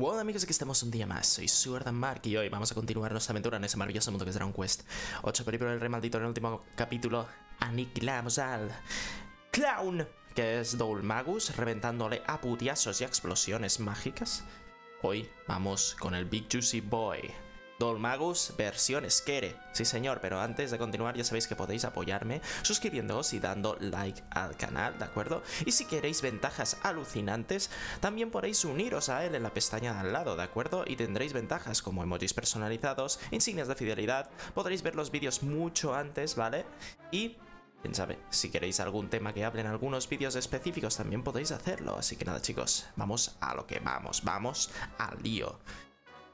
Hola amigos, aquí estamos un día más, soy SugarDanMark y hoy vamos a continuar nuestra aventura en ese maravilloso mundo que es Dragon Quest 8, peligro del rey maldito. En el último capítulo aniquilamos al clown, que es Dhoulmagus, reventándole a putiazos y a explosiones mágicas. Hoy vamos con el Big Juicy Boy, Dhoulmagus versión Skere. Sí señor, pero antes de continuar ya sabéis que podéis apoyarme suscribiéndoos y dando like al canal, ¿de acuerdo? Y si queréis ventajas alucinantes, también podéis uniros a él en la pestaña de al lado, ¿de acuerdo? Y tendréis ventajas como emojis personalizados, insignias de fidelidad, podréis ver los vídeos mucho antes, ¿vale? Y... quién sabe, si queréis algún tema que hable en algunos vídeos específicos también podéis hacerlo. Así que nada chicos, vamos a lo que vamos, vamos al lío.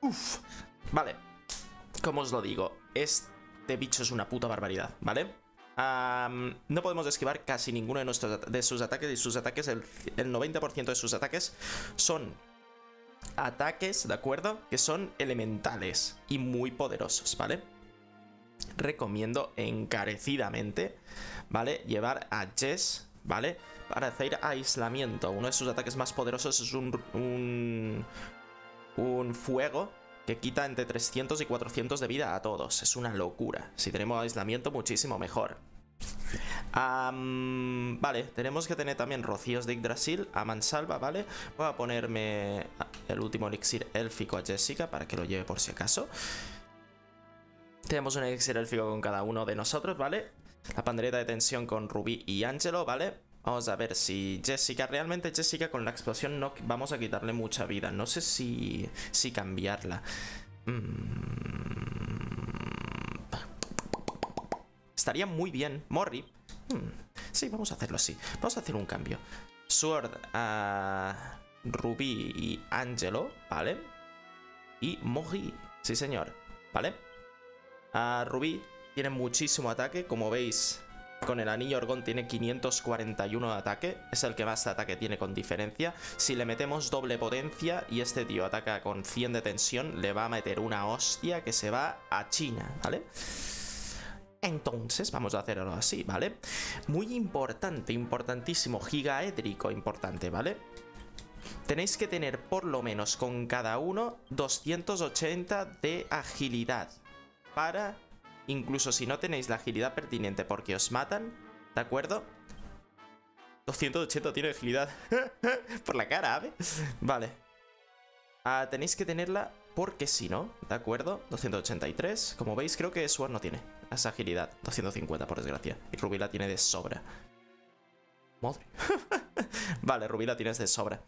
Uff, vale. Como os lo digo, este bicho es una puta barbaridad, ¿vale? No podemos esquivar casi ninguno de sus ataques. Y sus ataques, el 90% de sus ataques son ataques, ¿de acuerdo? Que son elementales y muy poderosos, ¿vale? Recomiendo encarecidamente, ¿vale? Llevar a Jess, ¿vale? Para hacer aislamiento. Uno de sus ataques más poderosos es un fuego que quita entre 300 y 400 de vida a todos. Es una locura. Si tenemos aislamiento, muchísimo mejor. Vale, tenemos que tener también rocíos de Yggdrasil a mansalva, ¿vale? Voy a ponerme el último elixir élfico a Jessica para que lo lleve por si acaso. Tenemos un elixir élfico con cada uno de nosotros, ¿vale? La pandereta de tensión con Rubí y Angelo, ¿vale? Vamos a ver si Jessica, realmente Jessica con la explosión no vamos a quitarle mucha vida. No sé si cambiarla. Estaría muy bien. Morri. Sí, vamos a hacerlo así. Vamos a hacer un cambio. Sword a Rubí y Angelo, ¿vale? Y Morri. Sí, señor. ¿Vale? A Rubí tiene muchísimo ataque, como veis. Con el anillo orgón tiene 541 de ataque. Es el que más ataque tiene con diferencia. Si le metemos doble potencia y este tío ataca con 100 de tensión, le va a meter una hostia que se va a China, ¿vale? Entonces vamos a hacerlo así, ¿vale? Muy importante, importantísimo, gigaédrico importante, ¿vale? Tenéis que tener por lo menos con cada uno 280 de agilidad para... incluso si no tenéis la agilidad pertinente porque os matan, ¿de acuerdo? 280 tiene agilidad. Por la cara, ¿eh? Vale. Tenéis que tenerla porque si no, ¿de acuerdo? 283. Como veis, creo que Sword no tiene esa agilidad. 250, por desgracia. Y Rubí la tiene de sobra. Madre. Vale, Rubí la tienes de sobra.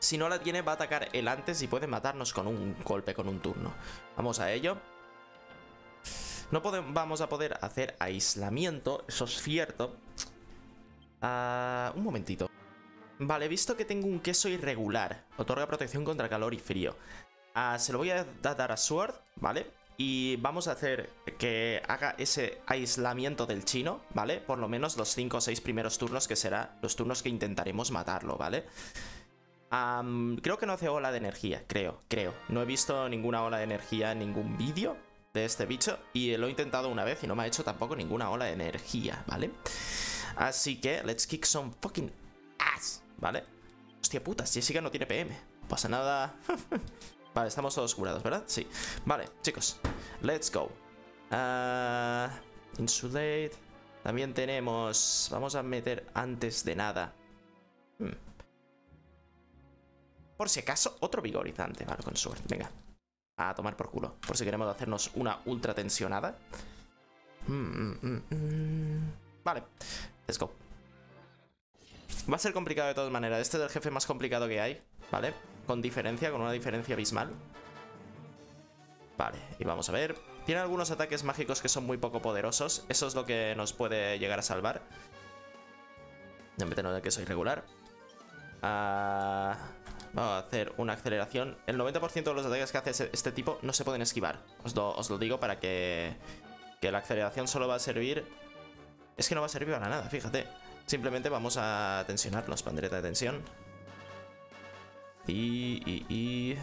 Si no la tiene, va a atacar el antes y puede matarnos con un golpe, con un turno. Vamos a ello. No vamos a poder hacer aislamiento, eso es cierto. Un momentito. Vale, he visto que tengo un queso irregular. Otorga protección contra calor y frío. Se lo voy a dar a Sword, ¿vale? Y vamos a hacer que haga ese aislamiento del chino, ¿vale? Por lo menos los 5 o 6 primeros turnos, que serán los turnos que intentaremos matarlo, ¿vale? Creo que no hace ola de energía, creo. No he visto ninguna ola de energía en ningún vídeo de este bicho, y lo he intentado una vez y no me ha hecho tampoco ninguna ola de energía, ¿vale? Así que, let's kick some fucking ass, ¿vale? Hostia puta, Jessica no tiene PM. No pasa nada. Vale, estamos todos curados, ¿verdad? Sí. Vale, chicos, let's go. Insulate. También tenemos... vamos a meter antes de nada. Por si acaso, otro vigorizante. Vale, con suerte, venga. A tomar por culo, por si queremos hacernos una ultra tensionada. Vale, let's go. Va a ser complicado de todas maneras. Este es el jefe más complicado que hay, ¿vale? Con diferencia, con una diferencia abismal. Vale, y vamos a ver. Tiene algunos ataques mágicos que son muy poco poderosos. Eso es lo que nos puede llegar a salvar. No me tengo de que soy irregular. Vamos a hacer una aceleración. El 90% de los ataques que hace este tipo no se pueden esquivar. Os lo digo para que la aceleración solo va a servir... es que no va a servir para nada, fíjate. Simplemente vamos a tensionarnos. Pandereta de tensión. Y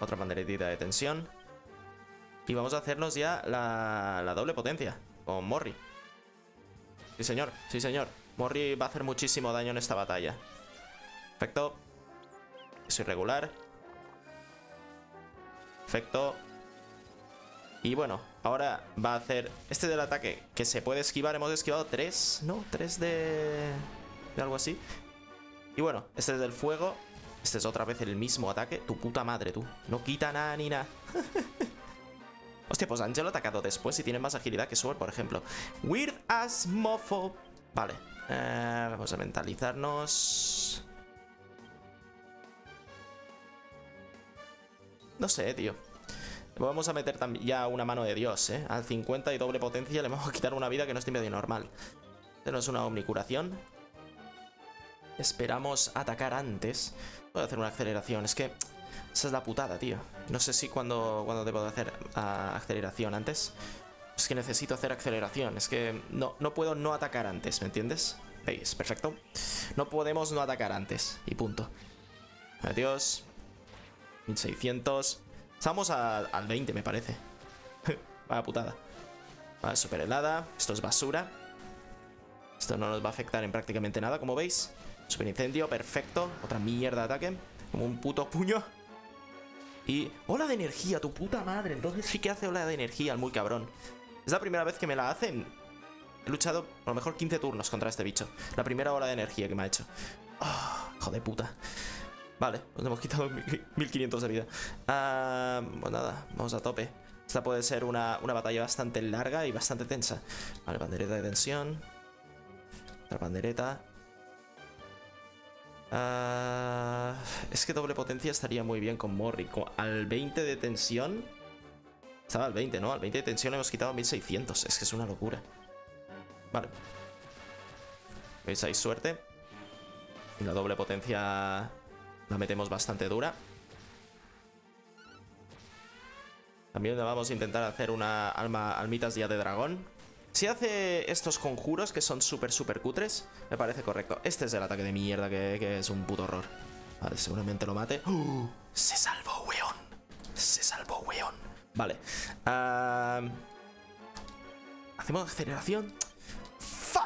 otra panderetita de tensión. Y vamos a hacernos ya la doble potencia con Morri. Sí, señor. Sí, señor. Morri va a hacer muchísimo daño en esta batalla. Perfecto. Soy regular. Perfecto. Y bueno, ahora va a hacer este del ataque, que se puede esquivar. Hemos esquivado 3, ¿no? 3 de algo así. Y bueno, este es del fuego. Este es otra vez el mismo ataque. Tu puta madre, tú. No quita nada ni nada. Hostia, pues Angelo ha atacado después y tiene más agilidad que Sword, por ejemplo. Weird as mofo. Vale. Vamos a mentalizarnos. No sé, tío. Vamos a meter también ya una mano de Dios, ¿eh? Al 50 y doble potencia le vamos a quitar una vida que no esté medio normal. Este no es una omnicuración. Esperamos atacar antes. Voy a hacer una aceleración. Es que esa es la putada, tío. No sé si cuando debo de hacer aceleración antes. Es que necesito hacer aceleración. Es que no puedo no atacar antes, ¿me entiendes? ¿Veis? Perfecto. No podemos no atacar antes. Y punto. Adiós. 1600. Estamos al 20, me parece. Vaya putada. Vale, super helada. Esto es basura. Esto no nos va a afectar en prácticamente nada, como veis. Super incendio, perfecto. Otra mierda de ataque. Como un puto puño. Y... ola de energía, tu puta madre. Entonces sí que hace ola de energía al muy cabrón. Es la primera vez que me la hacen. He luchado a lo mejor 15 turnos contra este bicho. La primera ola de energía que me ha hecho. Oh, hijo de puta. Vale, nos hemos quitado 1500 de vida. Pues nada, vamos a tope. Esta puede ser una batalla bastante larga y bastante tensa. Vale, bandereta de tensión. Otra bandereta. Es que doble potencia estaría muy bien con Morri. Al 20 de tensión. Estaba al 20, ¿no? Al 20 de tensión hemos quitado 1600. Es que es una locura. Vale. ¿Veis? Hay suerte. Y la doble potencia... la metemos bastante dura. También vamos a intentar hacer una almitas ya de dragón. Si hace estos conjuros que son súper, súper cutres, me parece correcto. Este es el ataque de mierda que es un puto horror. Vale, seguramente lo mate. Se salvó, weón. Se salvó, weón. Vale. ¿Hacemos aceleración? ¡Fuck!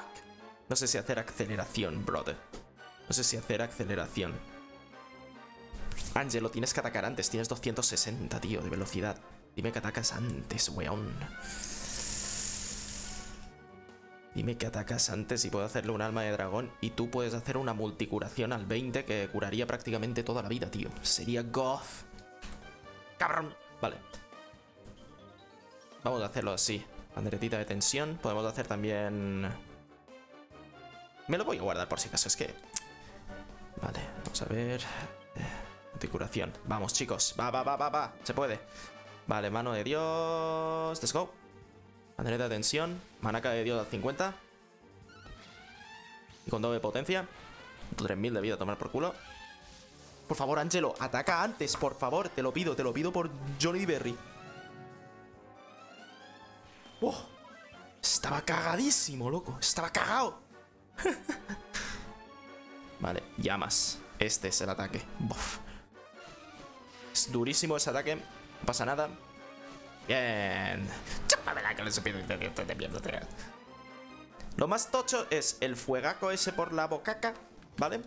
No sé si hacer aceleración, brother. No sé si hacer aceleración. Ángelo, tienes que atacar antes. Tienes 260, tío, de velocidad. Dime que atacas antes, weón. Dime que atacas antes y puedo hacerle un alma de dragón. Y tú puedes hacer una multicuración al 20 que curaría prácticamente toda la vida, tío. Sería goth. Cabrón. Vale. Vamos a hacerlo así. Banderetita de tensión. Podemos hacer también... me lo voy a guardar por si acaso. Es que... vale, vamos a ver... curación. Vamos, chicos. Va. Se puede. Vale, mano de Dios. Let's go. Bandereta de tensión. Manaca de Dios al 50. Y con doble potencia. 3000 de vida a tomar por culo. Por favor, Angelo, ataca antes, por favor. Te lo pido por Johnny Berry. ¡Oh! Estaba cagadísimo, loco. Estaba cagado. Vale, llamas. Este es el ataque. Bof. Es durísimo ese ataque. No pasa nada. Bien. Chúpamela que le supido. Lo más tocho es el fuegaco ese por la bocaca. ¿Vale?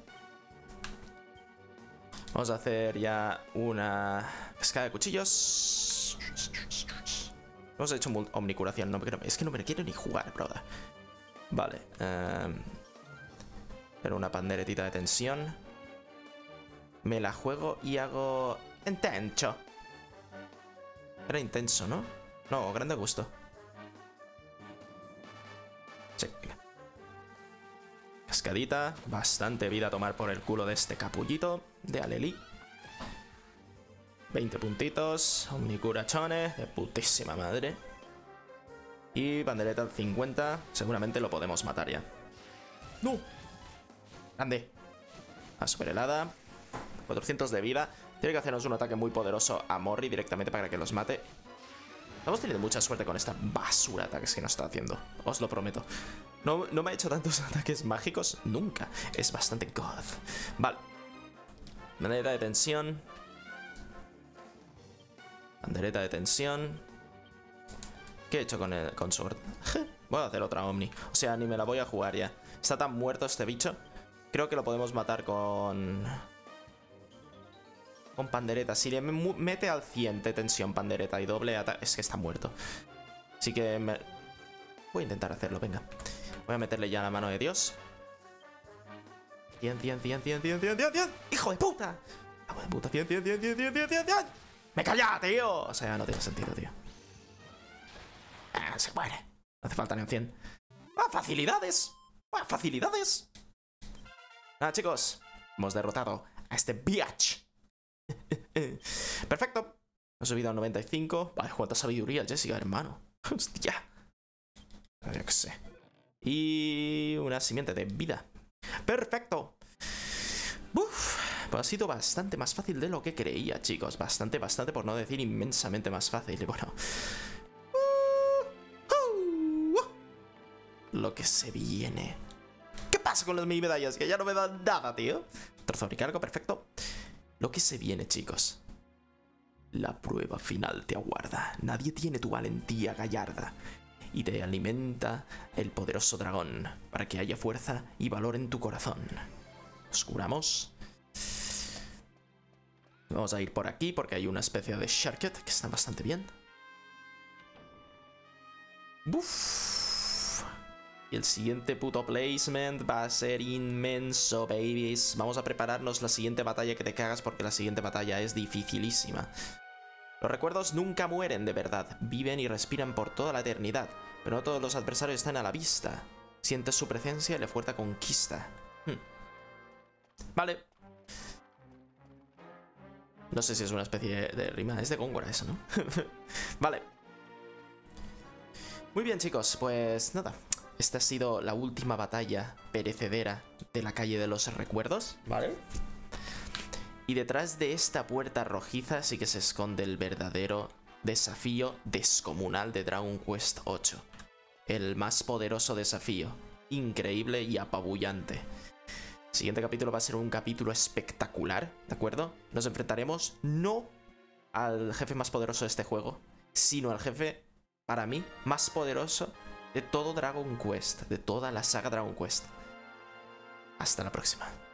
Vamos a hacer ya una pescada de cuchillos. Hemos hecho omnicuración. No, es que no me quiero ni jugar, broda. Vale. Pero una panderetita de tensión. Me la juego y hago... intenso. Era intenso, ¿no? No, grande gusto. Sí, venga. Cascadita. Bastante vida a tomar por el culo de este capullito de Aleli. 20 puntitos. Omnicurachones. De putísima madre. Y bandereta al 50. Seguramente lo podemos matar ya. ¡No! Grande. A super helada. 400 de vida. Tiene que hacernos un ataque muy poderoso a Morri directamente para que los mate. Estamos teniendo mucha suerte con esta basura de ataques que nos está haciendo. Os lo prometo. No me ha hecho tantos ataques mágicos nunca. Es bastante god. Vale. Bandereta de tensión. Bandereta de tensión. ¿Qué he hecho con Sword? Voy a hacer otra Omni. O sea, ni me la voy a jugar ya. Está tan muerto este bicho. Creo que lo podemos matar con... Con pandereta. Si le mete al 100 de tensión pandereta y doble ataque... Es que está muerto. Así que me... voy a intentar hacerlo, venga. Voy a meterle ya la mano de Dios. 100, 100, 100, 100, 100, 100, 100, 100. ¡Hijo de puta! ¡Hijo de puta! 100, 100, 100, 100, 100, 100, 100, 100. ¡Me calla, tío! O sea, no tiene sentido, tío. Se muere. No hace falta ni un 100. ¡Ah, facilidades! ¡Ah, facilidades! Nada, chicos. Hemos derrotado a este biatch. Perfecto. He subido a 95. Vale, cuánta sabiduría, Jessica, hermano. Hostia. Yo qué sé. Y una simiente de vida. Perfecto. Uf, pues ha sido bastante más fácil de lo que creía, chicos. Bastante, bastante, por no decir inmensamente más fácil. Bueno. Lo que se viene. ¿Qué pasa con las mini medallas? Que ya no me dan nada, tío. Trozo de recargo, perfecto. Lo que se viene, chicos. La prueba final te aguarda. Nadie tiene tu valentía gallarda. Y te alimenta el poderoso dragón. Para que haya fuerza y valor en tu corazón. Nos curamos. Vamos a ir por aquí porque hay una especie de shortcut que está bastante bien. Buf. Y el siguiente puto placement va a ser inmenso, babies. Vamos a prepararnos la siguiente batalla que te cagas, porque la siguiente batalla es dificilísima. Los recuerdos nunca mueren de verdad. Viven y respiran por toda la eternidad. Pero no todos los adversarios están a la vista. Sientes su presencia y la fuerza conquista. Vale. No sé si es una especie de rima. Es de Góngora eso, ¿no? Vale. Muy bien, chicos. Pues nada. Esta ha sido la última batalla perecedera de la calle de los recuerdos, ¿vale? Y detrás de esta puerta rojiza sí que se esconde el verdadero desafío descomunal de Dragon Quest VIII. El más poderoso desafío, increíble y apabullante. El siguiente capítulo va a ser un capítulo espectacular, ¿de acuerdo? Nos enfrentaremos no al jefe más poderoso de este juego, sino al jefe, para mí, más poderoso de todo Dragon Quest, de toda la saga Dragon Quest. Hasta la próxima.